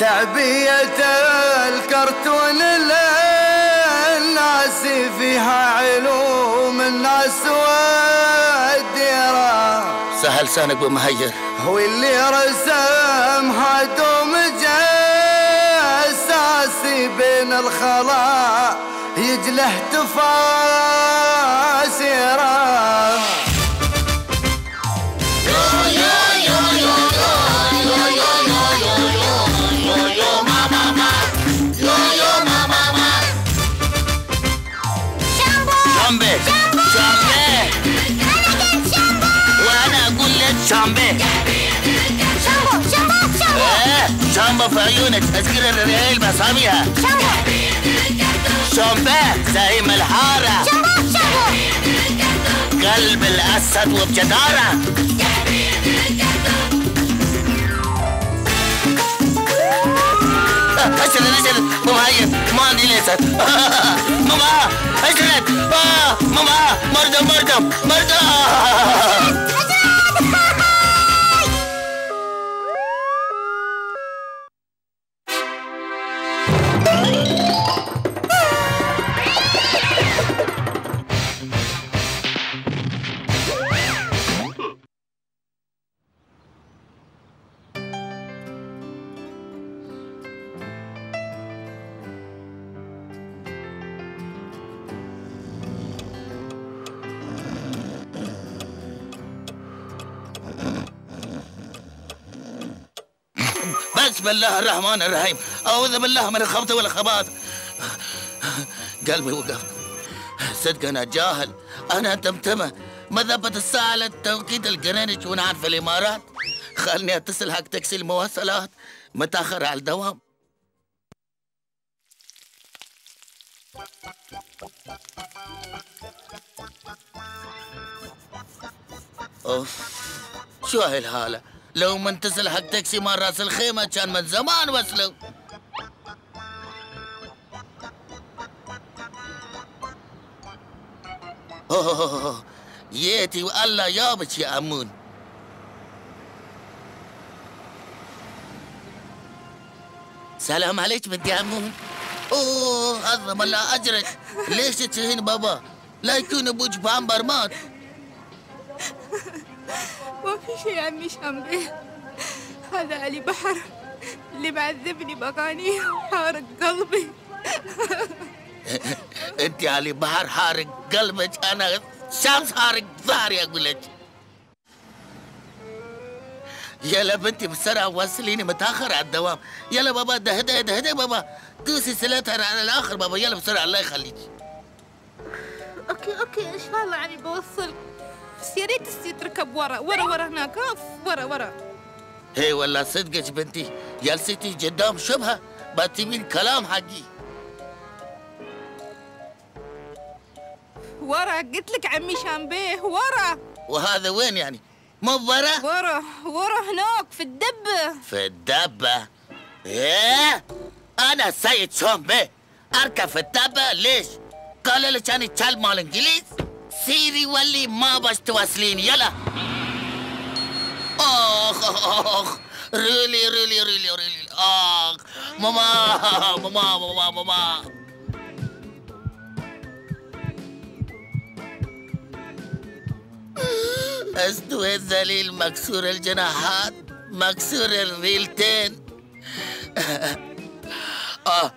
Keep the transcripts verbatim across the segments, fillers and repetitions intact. شعبية الكرتون للناس، فيها علوم الناس والديرة. سهل سانك بمهير هو اللي رسمها دوم جاساسي، بين الخلاء يجله تفاسيره. شامبيه شامبيه انا قلت شامبيه وانا اقول لك شامبيه شامبو شامبو شامبو ايه شامبو في عيونك اذكر الريال بصابيها. شامبو شامبيه زي ما الحاره شامبو شامبو قلب الاسد وبجداره. اشرد اشرد مو مهيب ما عندي لسان ماما اشرد ماما مردم مردم مردم. بسم الله الرحمن الرحيم، أعوذ بالله من الخبط والخباث. قلبي وقف، صدق أنا جاهل، أنا تمتمة، ما ضبط الساعة للتوقيت الجرينتش ونعرف الإمارات. خلني أتصل حق تاكسي المواصلات، متأخر على الدوام. أوف، شو هالحالة؟ لو ما انتصل حق تاكسي مال راس الخيمة كان من زمان وصلوا. اوه ياتي والله يابك يا امون. سلام عليك بنت يا امون. اوه عظم الله اجرك. ليش تشهين بابا؟ لا يكون ابوك بامبر مات. ما في شيء يا عمي شامبيه، هذا علي بحر اللي معذبني بأغانيه حارق قلبي. انت علي بحر حارق قلبك، انا شمس حارق ظهري اقول لك. يلا بنتي بسرعه وصليني متاخر على الدوام. يلا بابا دهدي دهدي بابا، دوسي سلاتها على الاخر بابا، يلا بسرعه الله يخليك. اوكي اوكي ان شاء الله عمي بوصلك، بس يا ريت تركب ورا ورا ورا هناك، اوف ورا ورا. اي والله صدقك بنتي، جلستي قدام شبهه باتمين كلام حقي. ورا قلت لك عمي شامبيه ورا. وهذا وين يعني؟ مو ورا؟ ورا ورا هناك في الدبه. في الدبه؟ ايه؟ أنا سيد شامبيه، أركب في الدبه ليش؟ قالوا لك أنا كلب مال إنجليز؟ سيري ولي ما باش تواصليني يلا. اخ اخ ريلي ريلي ريلي ريلي اخ ماما ماما ماما ماما. استوى الذليل مكسور الجناحات مكسور الريلتين. اه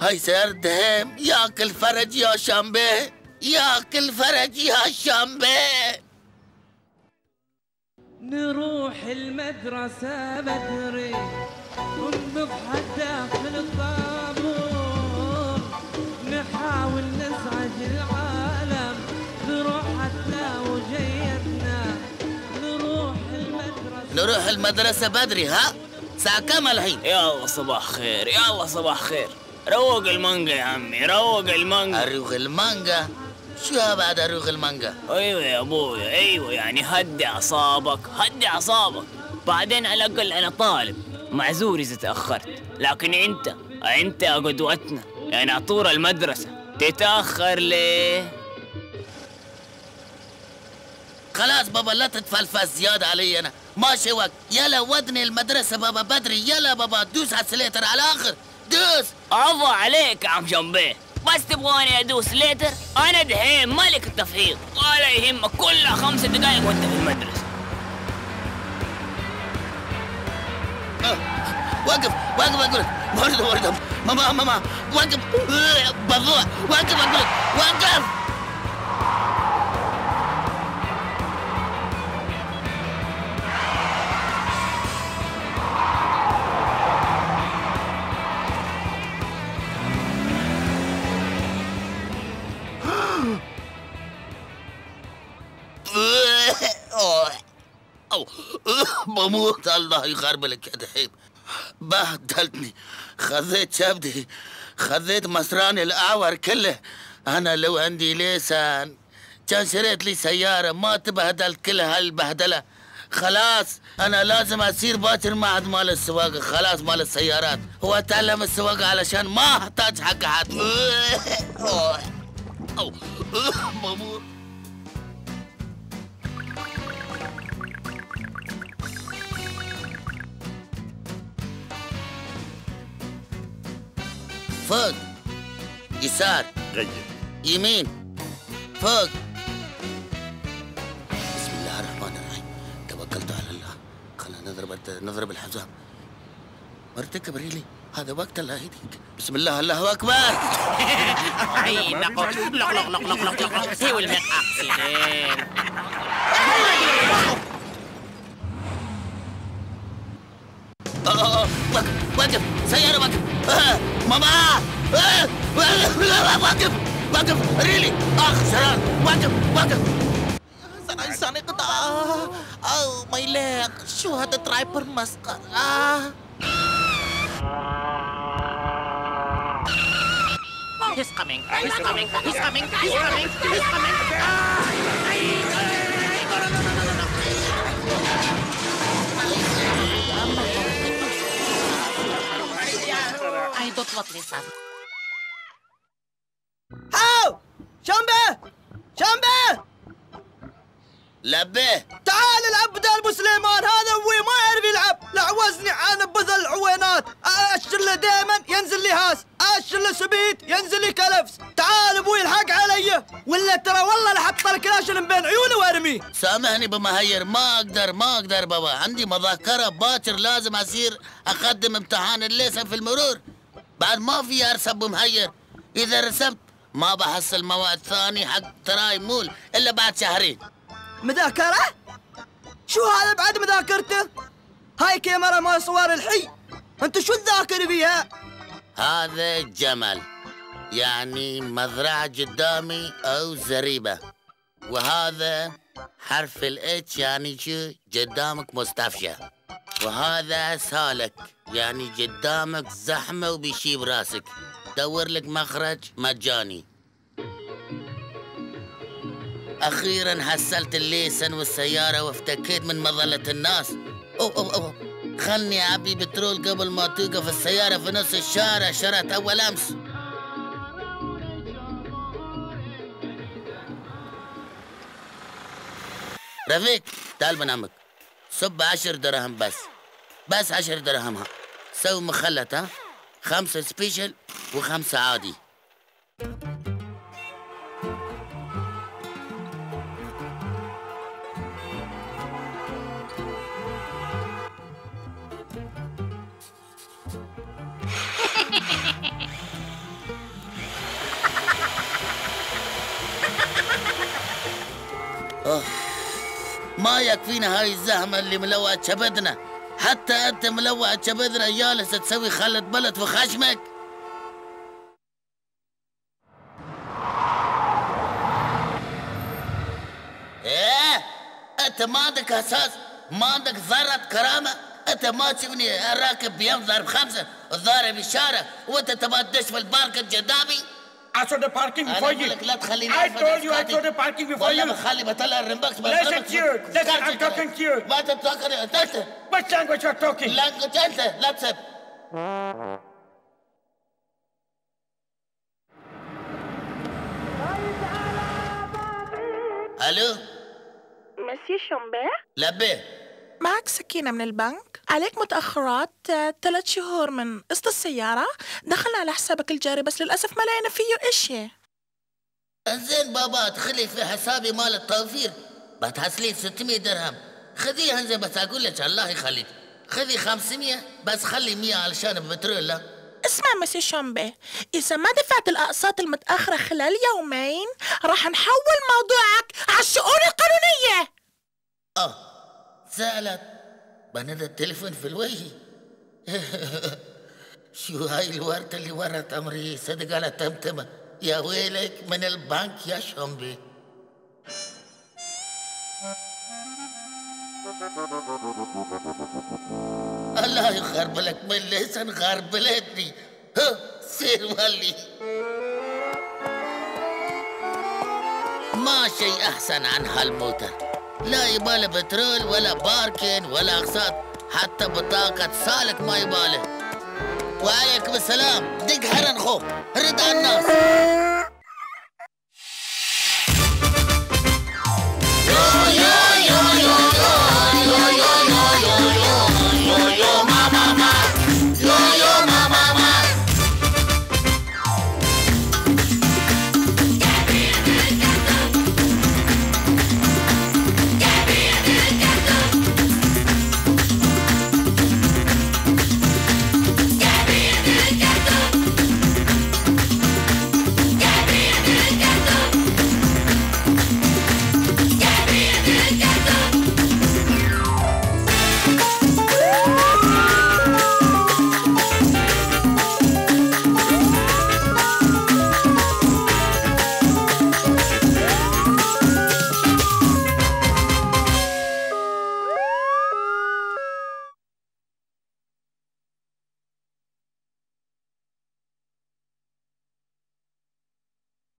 هاي سير دهيم ياكل فرج يا شامبيه، ياكل فرج يا شامبيه. نروح المدرسة بدري ونضحك داخل الطابور، نحاول نزعج العالم بروحتنا وجيتنا. نروح المدرسة نروح المدرسة بدري. ها؟ الساعة كم الحين؟ يا الله صباح خير، يا الله صباح خير. روق المانجا يا عمي، روق المانجا. أروق المانجا؟ شو بعد اروق المانجا؟ ايوه يا ابوي ايوه، يعني هدي اعصابك هدي اعصابك، بعدين على الاقل انا طالب معذور اذا تاخرت، لكن انت انت قدوتنا، يعني عطور المدرسه تتاخر ليه؟ خلاص بابا لا تتفلفل زيادة علي أنا، ماشي وقت، يلا ودني المدرسة بابا بدري، يلا بابا دوس على السليتر على الآخر، دوس. عفوا عليك يا عم شامبيه، بس تبغوني أدوس ليتر؟ أنا دحين ملك التفحيط، ولا يهمك كلها خمس دقايق وأنت في المدرسة. وقف وقف أقول لك، برضه برضه ماما ماما وقف بضوع، وقف أقول لك، وقف. بموت الله يخربلك يا دحيم، بهدلتني، خذيت شبدي، خذيت مسراني الاعور كله. انا لو عندي لسان كان شريت لي سياره ما تبهدل كل هالبهدله. خلاص انا لازم اصير باكر معهد مال السواقه، خلاص مال السيارات، هو اتعلم السواقه علشان ما احتاج حق احد. بموت. فوق، يسار، غير، يمين، فوق. بسم الله الرحمن الرحيم، توكلت على الله. خلينا نضرب نضرب الحزام. مرتكب ريلي، هذا وقت الله يهديك. بسم الله الله اكبر. اي لق لق لق لق لق لق سوي المقاصين. وقف وقف سيارة وقف. ماما وقف وقف ريلي اخ سرار وقف وقف انسان قطع او ما يليق. شو هذا الدرايفر مسخر. He's coming he's coming he's coming he's coming he's coming. تطلبني صار. هاو شامبيه شامبيه لبيه تعال العب بدال ابو سليمان هذا ابوي ما يعرف يلعب. لعوزني انا ببذل العوينات، اشر له دائما ينزل لي هاس، اشر له سبيت ينزل لي كلفس. تعال ابوي الحق علي ولا ترى والله لحط الكلاشن بين عيوني وارميه. سامحني بمهير ما اقدر ما اقدر بابا، عندي مذاكره باكر، لازم اصير اقدم امتحان الليسن في المرور. بعد ما في ارسم بمهير، اذا رسمت ما بحصل مواد ثاني حق ترايمول الا بعد شهرين. مذاكره؟ شو هذا بعد مذاكرته؟ هاي كاميرا ما صور الحي، انت شو تذاكر فيها؟ هذا جمل يعني مزرعه قدامي او زريبه، وهذا حرف الاتش يعني شو قدامك مستفشى، وهذا سالك يعني قدامك زحمة وبيشيب راسك، دور لك مخرج مجاني. أخيراً حصلت الليسن والسيارة وافتكيت من مظلة الناس. أو أو أو خلني أعبي بترول قبل ما توقف السيارة في نص الشارع، شرت أول أمس. رفيق تعال من عمك، صب عشر دراهم بس، بس عشر دراهم، ها سوي مخلط، ها خمسة سبيشل وخمسة عادي. ما يكفينا هاي الزحمة اللي ملوعة شبدنا، حتى أنت ملوعة شبدنا جالس تسوي خلة بلد في خشمك. إيه؟ أنت ما عندك أساس، ما عندك ذرة كرامة، أنت ما تشوفني راكب بيم ضرب خمسة ضارب الشارع وأنت تبغى تدش في البارك الجدامي؟ I saw the parking before you. I told you I saw the parking before you. Listen to you. Listen, I'm talking to you. What language are you talking? Language, let's say. Hello? مسيو شامبيه؟ لبيه. معك سكينة من البنك؟ عليك متأخرات ثلاث شهور من قسط السيارة، دخلنا على حسابك الجاري بس للأسف ما لقينا فيه إشي. انزين بابا ادخلي في حسابي مال التوفير، بتحصلي ستمية درهم، خذيها انزين بس أقول لك الله يخليك، خذي خمسمية بس خلي مية علشان ببترول. اسمع مسيو شامبيه، إذا ما دفعت الأقساط المتأخرة خلال يومين راح نحول موضوعك على الشؤون القانونية. آه زعلت بنادى التليفون في الوجه. شو هاي الورطة اللي ورت أمري صدق على تمتمة، يا ويلك من البنك يا شامبيه. الله يخرب لك من الليسن غربلتني. ها سير ولي ما شيء أحسن عن هالموتر، لا يباله بترول ولا باركن ولا أقساط، حتى بطاقة سالك ما يباله. وعليكم السلام دق هرن خوف رد على الناس.